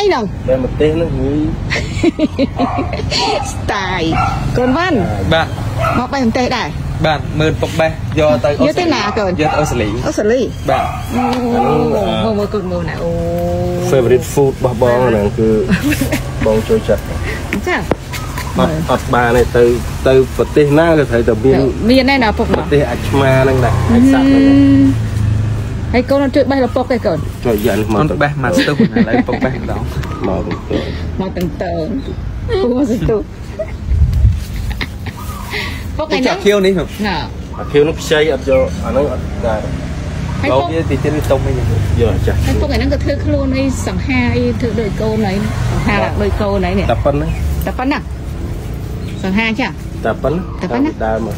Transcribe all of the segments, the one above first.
អីហ្នឹងតែម្ទេសហ្នឹងហីស្តាយកូនវ៉ាន់បាទមកបេះម្ទេសដែរបាទមើលពុកបេះយកទៅអូស្ត្រាលីយកអូស្ត្រាលីបាទអូមើលកូនមើលណាអូ favorite food របស់បងហ្នឹងគឺបងចូលចិត្តចាអត់បានទេទៅប្រទេសណាគេត្រូវតែមានឯណាពុកប្រទេសអាឆ្មាហ្នឹងដែរអាចសាក់ហ្នឹងហើយកូនជួយបេះលពុកទេកូនជួយយកនេះមកបេះមកស្ទុះឥឡូវពុកបេះម្ដងមកទាំងតើពូស្ទុះពុកឯណាអាខៀវនេះណាអាខៀវនោះខ្ចីអត់យកអាហ្នឹងអត់ដែរលោកវាទីទៀតទុំវិញយកចាស់ហើយពុកឯហ្នឹងក៏ធ្វើខ្លួនអីសង្ហាអីធ្វើដូចកូនអីសង្ហាដូចកូនអីនេះតែប៉ុណ្្នឹងSơn ha chứ? Tập bánh. Tập bánh á.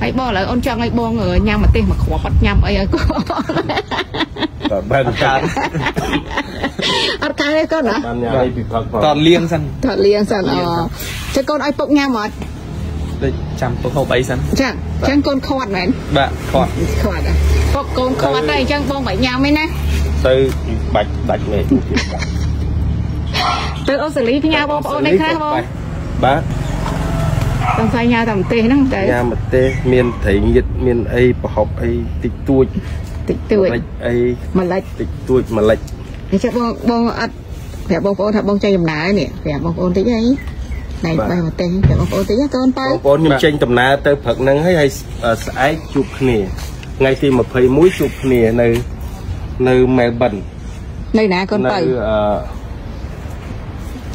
Hãy bo lại ôn cho ngay buông rồi nhâm mà tiền mà khó bắt nhâm ấy ơi con. Tập bánh cán. Ăn cán đấy con hả? Tọt liêng sẵn. Cho con ai bốc nhâm mà. Đây chăm bốc hộp ấy sẵn. Chẳng. Chẳng con khọt này. Bạn khọt. Khọt à? Bốc con khọt đây chẳng buông bảy nhâm ấy nè. Từ bạch bạch này. Từ ô xử lý với nhau bông ôn đấy khác không? Bác. Tầm phai nhau tầm tê nó đấy. Nhau mà tê miền thấy nhiệt miền ấy bỏ học ấy tịch tuột. Tịch tuột. Ấy mà lệch. Tịch tuột mà lệch. Thế chắc bông bông ăn vẻ bông ôn thật bông chay tầm ná nè vẻ bông ôn tí ấy này bay mà tê vẻ bông ôn tí ấy con bay. Bông ôn nhưng chay tầm ná tới phật năng hay hay sải chụp nè ngay khi mà phơi muối chụp nè nơi nơi mè bẩn. Nơi ná con bay.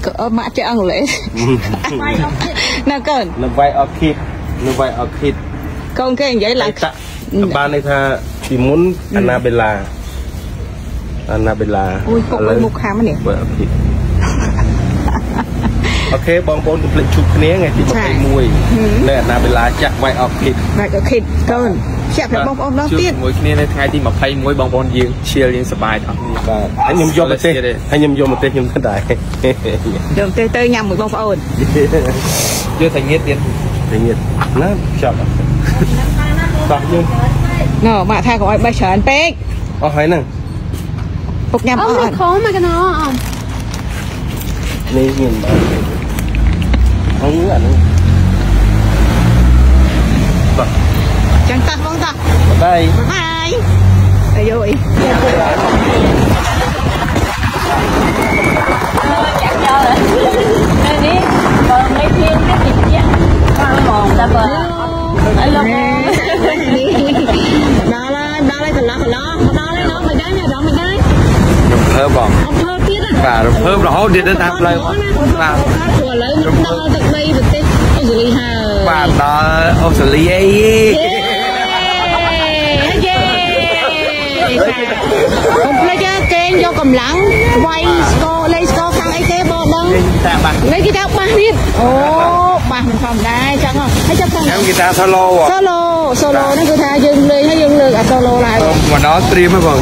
Cỡ mã chơi ăn lễ nào cơn nó vay ở khít con cái vậy là ba này tha thì muốn Annabella ui cục lên một khám này ok bong bóng cũng lấy chụp né ngày thì phải mùi nên Annabella chặt vay ở khít cơn chặt là bong bóng đó tiết mùi kia này thay thì mà phay mùi bong bóng riêng chia riêng sờ bài đó anh nhầm vô một tên nhầm thế đại nhầm tê tê nhầm mùi bong bóng chưa thành nhiệt nó chậm tập nhưng nó mà thay gọi bây giờ anh pek ở thấy nè phục nhầm ở khó mà cái nó không nên nhìn không ảnh chẳng tắt không tắt bye bye ai ơi chắc do rồi nên đi còn mấy thiên cái gì chứ con mòn ta bờ ai lông đó là nó mình đấy đó mình đấy thơm bò thơm tiết à thơm là hốt đi đến tạp lời làm và đó ông xử lý ấy không lấy cái keng vô cầm lắng quay sco lấy sco sang ấy cái bò bưng lấy cái tao ba biết ô ba mình phòng đây chẳng không thấy chắc không em guitar solo à solo nó cứ tha dừng lê hay dừng lê à solo lại mà nó stream hay vâng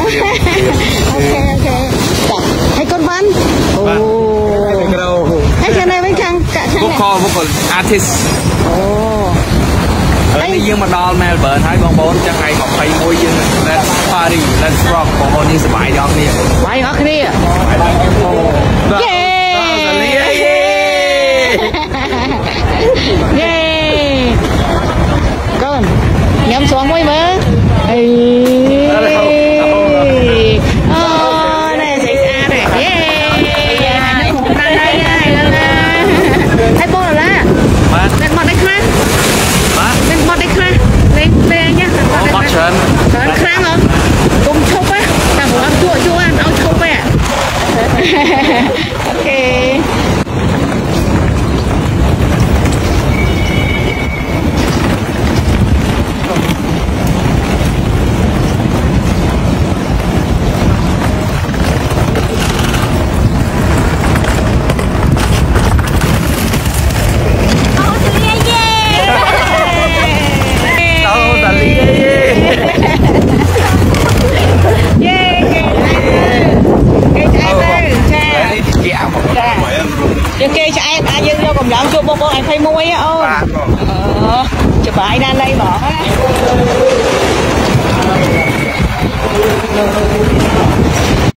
ok thấy con văn thấy cái này với khang cả khang vocal artist đây nhưng mà đo Melbourne thấy con bốn chắc hay học thầy môi dương lên party lên rock còn hôn như bài đó kia bài đó kia yeah con nhắm xuống môi mớ